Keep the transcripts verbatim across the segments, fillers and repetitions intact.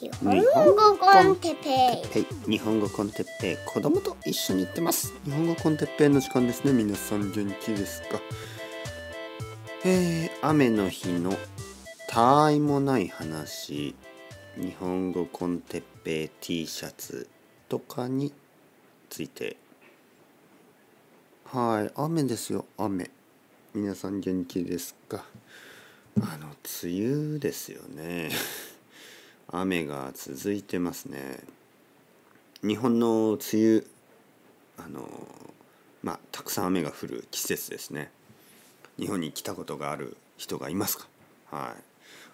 日本語コンテッペイ、日本語コンテッペイ、子供と一緒に行ってます。日本語コンテッペイの時間ですね。皆さん元気ですか？えー、雨の日の他愛もない話、日本語コンテッペイ T シャツとかについて。はい、雨ですよ、雨。皆さん元気ですか？あの、梅雨ですよね。雨が続いてますね。日本の梅雨、あのまあたくさん雨が降る季節ですね。日本に来たことがある人がいますか？はい。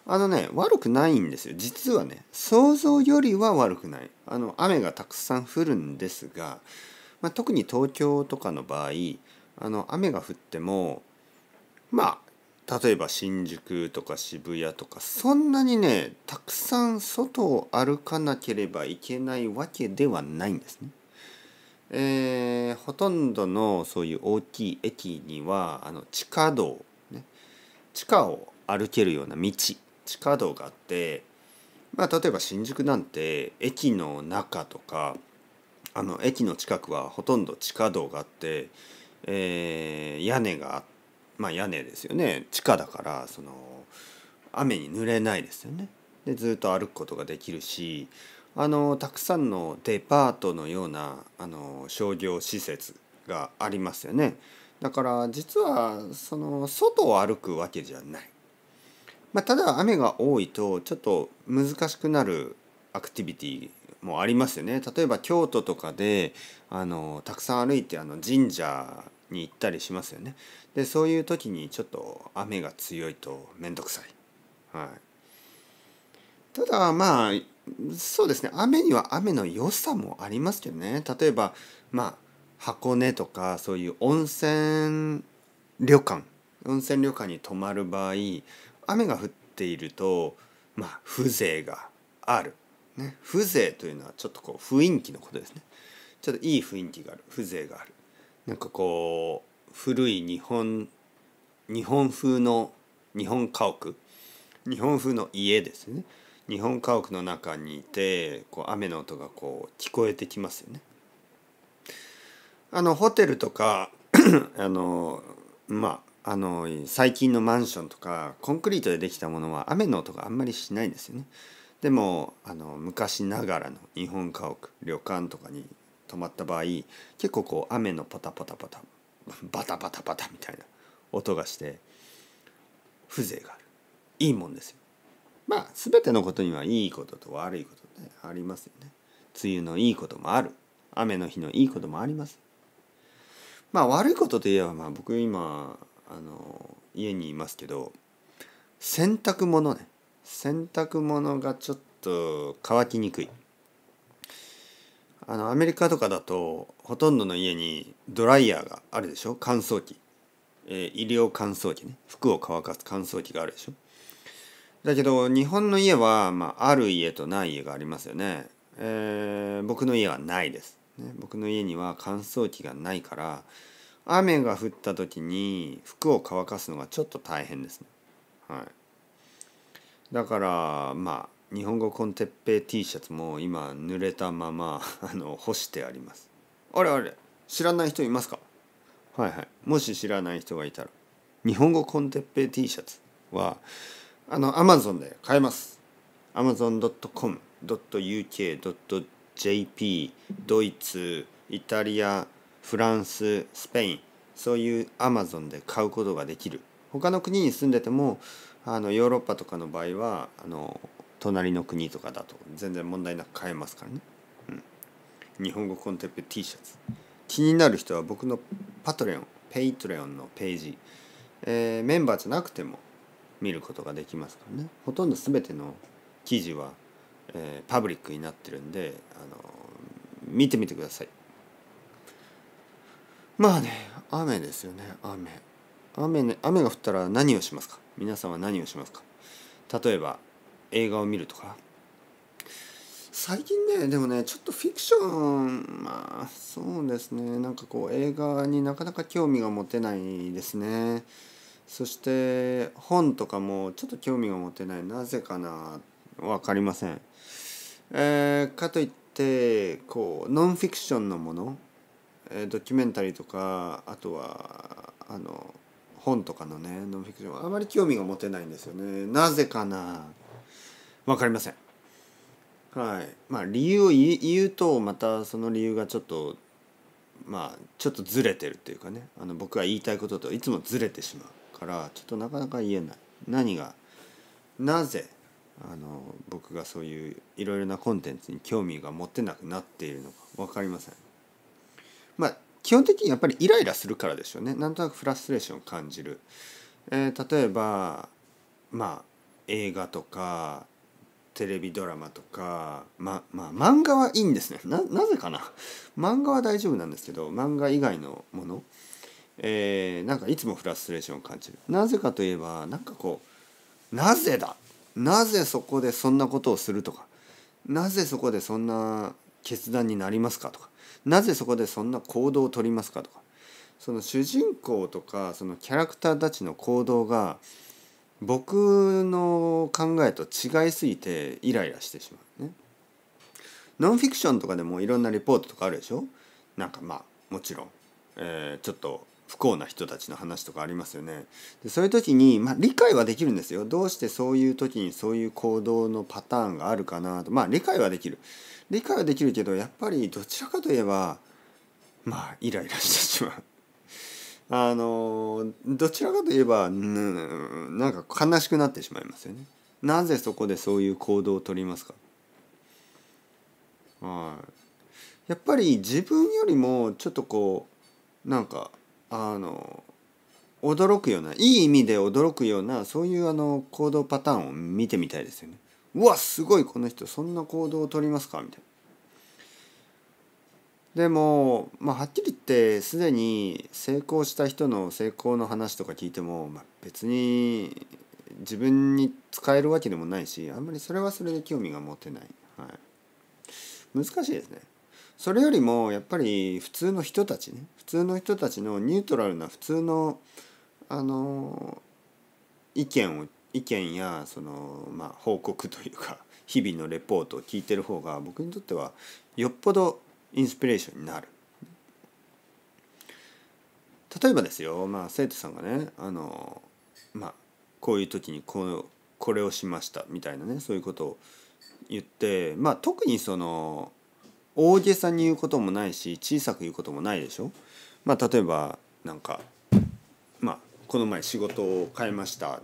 あのね、悪くないんですよ。実はね、想像よりは悪くない。あの雨がたくさん降るんですが、まあ、特に東京とかの場合、あの雨が降ってもまあ例えば新宿とか渋谷とか、そんなにねたくさん外を歩かなければいけないわけではないんですね。えー、ほとんどのそういう大きい駅にはあの地下道、ね、地下を歩けるような道、地下道があって、まあ、例えば新宿なんて駅の中とかあの駅の近くはほとんど地下道があって、えー、屋根があって。まあ屋根ですよね。地下だからその雨に濡れないですよね。でずっと歩くことができるし、あのたくさんのデパートのようなあの商業施設がありますよね。だから実はその外を歩くわけじゃない、まあ、ただ雨が多いとちょっと難しくなるアクティビティもありますよね。例えば京都とかであのたくさん歩いてあの神社に行ったりしますよね。でそういう時にちょっと雨が強いと面倒くさい、はい、ただまあそうですね、雨には雨の良さもありますけどね。例えばまあ箱根とかそういう温泉旅館温泉旅館に泊まる場合、雨が降っているとまあ風情がある、ね、風情というのはちょっとこう雰囲気のことですね。ちょっといい雰囲気がある、風情がある、なんかこう古い日本日本風の日本家屋日本風の家ですね。日本家屋の中にいてこう雨の音がこう聞こえてきますよね。あのホテルとかあのまああの最近のマンションとかコンクリートでできたものは雨の音があんまりしないんですよね。でもあの昔ながらの日本家屋旅館とかに泊まった場合、結構こう雨のパタパタパタバタバタバタみたいな音がして風情がある、いいもんですよ。まあ全てのことにはいいことと悪いことね、ありますよね。梅雨のいいこともある、雨の日のいいこともあります。まあ悪いことといえば、まあ、僕今あの家にいますけど、洗濯物ね洗濯物がちょっと乾きにくい。あのアメリカとかだとほとんどの家にドライヤーがあるでしょ。乾燥機、えー、衣料乾燥機ね、服を乾かす乾燥機があるでしょ。だけど日本の家は、まあ、ある家とない家がありますよね。えー、僕の家はないです、ね、僕の家には乾燥機がないから、雨が降った時に服を乾かすのがちょっと大変ですね、はい、だからまあ日本語コンテッペイ T シャツも今濡れたままあの干してあります。あれあれ、知らない人いますか？はいはい、もし知らない人がいたら、日本語コンテッペイ T シャツはあの Amazon で買えます。 アマゾンドットコムドットユーケードットジェーピー ドイツ、イタリア、フランス、スペイン、そういう Amazon で買うことができる。他の国に住んでてもあのヨーロッパとかの場合はあの隣の国とかだと全然問題なく買えますからね、うん、日本語コンテッペイ T シャツ、気になる人は僕のパトレオンペイトレオンのページ、えー、メンバーじゃなくても見ることができますからね。ほとんど全ての記事は、えー、パブリックになってるんで、あのー、見てみてください。まあね、雨ですよね。雨雨ね、雨が降ったら何をしますか？皆さんは何をしますか？例えば映画を見るとか。最近ねでもねちょっとフィクション、まあそうですね、なんかこう映画になかなか興味が持てないですね。そして本とかもちょっと興味が持てない、なぜかな分かりません。えー、かといってこうノンフィクションのもの、えー、ドキュメンタリーとか、あとはあの本とかのねノンフィクションはあまり興味が持てないんですよね。なぜかな、分かりません。はい、まあ理由を言うとまたその理由がちょっとまあちょっとずれてるっていうかね、あの僕が言いたいことといつもずれてしまうからちょっとなかなか言えない。何がなぜあの僕がそういういろいろなコンテンツに興味が持てなくなっているのか分かりません。まあ基本的にやっぱりイライラするからでしょうね。なんとなくフラストレーションを感じる、えー、例えばまあ映画とかテレビドラマとか、ま、まあ漫画はいいんですね。 な, なぜかな漫画は大丈夫なんですけど、漫画以外のもの、えー、なんかいつもフラストレーションを感じる。なぜかといえばなんかこう、なぜだなぜそこでそんなことをするとか、なぜそこでそんな決断になりますかとか、なぜそこでそんな行動を取りますかとか、その主人公とかそのキャラクターたちの行動が僕の考えと違いすぎてイライラしてしまうね。ノンフィクションとかでもいろんなリポートとかあるでしょ。なんかまあもちろん、えー、ちょっと不幸な人たちの話とかありますよね。でそういう時に、まあ、理解はできるんですよ。どうしてそういう時にそういう行動のパターンがあるかなと、まあ理解はできる理解はできるけど、やっぱりどちらかといえばまあイライラしてしまう。あのどちらかといえばなんか悲しくなってしまいますよね。なぜそこでそういう行動をとりますか。はい、やっぱり自分よりもちょっとこうなんかあの驚くような、いい意味で驚くような、そういうあの行動パターンを見てみたいですよね。うわすごい、この人そんな行動をとりますかみたいな。でも、まあ、はっきり言ってすでに成功した人の成功の話とか聞いても、まあ、別に自分に使えるわけでもないし、あんまりそれはそれで興味が持てない、はい、難しいですね。それよりもやっぱり普通の人たちね、普通の人たちのニュートラルな普通の、あの意見を意見やその、まあ、報告というか日々のレポートを聞いてる方が僕にとってはよっぽどインスピレーションになる。例えばですよ、まあ、生徒さんがね、あの、まあ、こういう時にこうこれをしましたみたいなね、そういうことを言って、まあ、特にその大げさに言うこともないし小さく言うこともないでしょ。まあ、例えばなんか、まあ、この前仕事を変えました、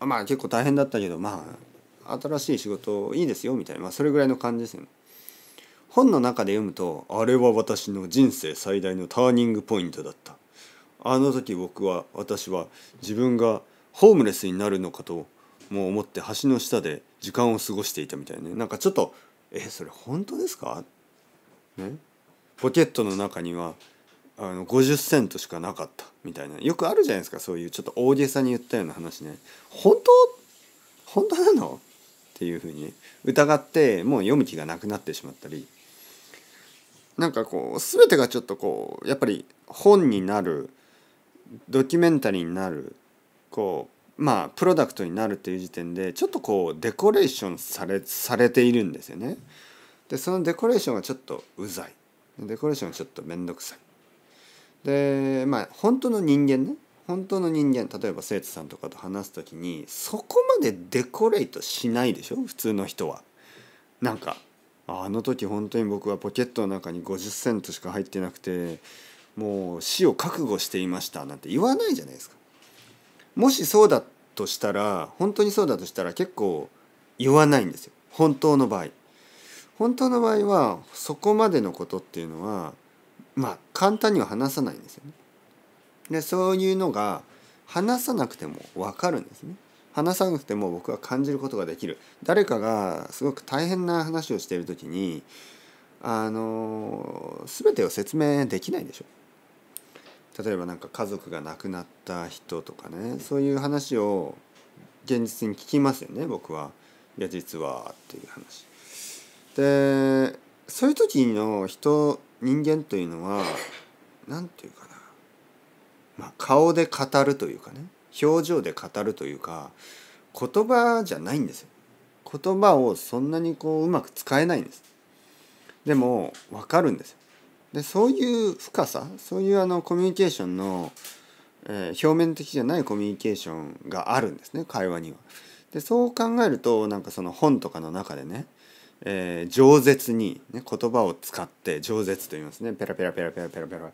まあ、結構大変だったけど、まあ、新しい仕事いいですよみたいな、まあ、それぐらいの感じですよね。本の中で読むと、あれは私の人生最大のターニングポイントだった。あの時僕は、私は自分がホームレスになるのかとも思って橋の下で時間を過ごしていたみたいな、ね、なんかちょっと、え、それ本当ですか、ね、ポケットの中にはあのごじゅっセントしかなかったみたいな、よくあるじゃないですか、そういうちょっと大げさに言ったような話ね。本当本当なのっていうふうに疑って、もう読む気がなくなってしまったり。なんかこう全てがちょっとこうやっぱり本になる、ドキュメンタリーになる、こうまあプロダクトになるっていう時点でちょっとこうデコレーションされ、されているんですよね。でそのデコレーションがちょっとうざい、デコレーションがちょっと面倒くさい。でまあ本当の人間ね、本当の人間、例えば生徒さんとかと話す時にそこまでデコレートしないでしょ普通の人は。なんかあの時本当に僕はポケットの中にごじゅっセントしか入ってなくて、もう死を覚悟していましたなんて言わないじゃないですか。もしそうだとしたら、本当にそうだとしたら結構言わないんですよ。本当の場合本当の場合はそこまでのことっていうのはまあ簡単には話さないんですよね。でそういうのが話さなくても分かるんですね。話さなくても僕は感じることができる。誰かがすごく大変な話をしている時にあの全てを説明できないでしょ。例えばなんか家族が亡くなった人とかね、そういう話を現実に聞きますよね僕は。いや実はっていう話で、そういう時の人人間というのは何ていうかな、まあ、顔で語るというかね、表情で語るというか言葉じゃないんですよ。言葉をそんなにこううまく使えないんです。でも分かるんですよ。でそういう深さ、そういうあのコミュニケーションの、えー、表面的じゃないコミュニケーションがあるんですね、会話には。でそう考えるとなんかその本とかの中でね、えー、饒舌に、ね、言葉を使って饒舌と言いますね、ペラペラペラペラペラペラ、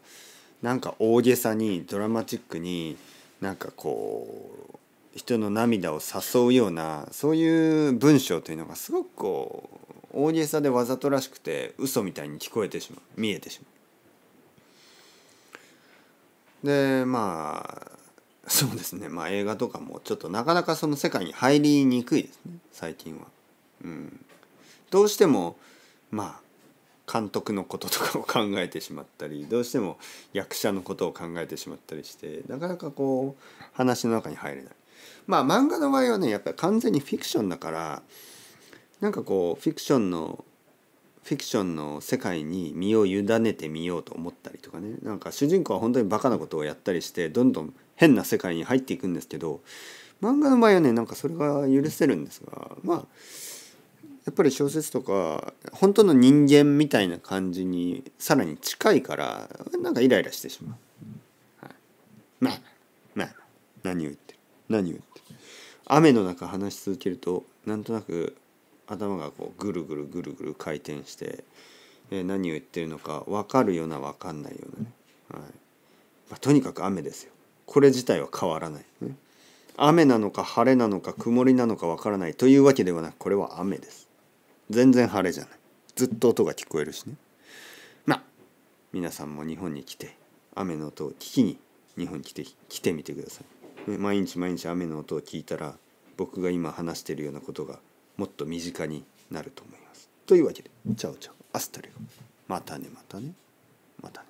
なんか大げさにドラマチックになんかこう人の涙を誘うようなそういう文章というのがすごくこう大げさでわざとらしくて嘘みたいに聞こえてしまう、見えてしまう。でまあそうですね、まあ映画とかもちょっとなかなかその世界に入りにくいですね、最近は。うん、どうしてもまあ監督のこととかを考えてしまったり、どうしても役者のことを考えてしまったりしてなかなかこう話の中に入れない。まあ漫画の場合はね、やっぱり完全にフィクションだから、なんかこうフィクションのフィクションの世界に身を委ねてみようと思ったりとかね、なんか主人公は本当にバカなことをやったりしてどんどん変な世界に入っていくんですけど、漫画の場合はねなんかそれが許せるんですが、まあやっぱり小説とか本当の人間みたいな感じにさらに近いからなんかイライラしてしまう。はい、まあまあ何を言ってる何を言ってる雨の中話し続けるとなんとなく頭がこうぐるぐるぐるぐる回転して、えー、何を言ってるのか分かるような分かんないようなね、はいまあ、とにかく雨ですよ。これ自体は変わらない、ね、雨なのか晴れなのか曇りなのか分からないというわけではなく、これは雨です。全然晴れじゃない、ずっと音が聞こえるしね。まあ皆さんも日本に来て雨の音を聞きに日本に来て来てみてください。毎日毎日雨の音を聞いたら僕が今話しているようなことがもっと身近になると思います。というわけで、チャオチャオ、アスタレゴ、またねまたねまたね。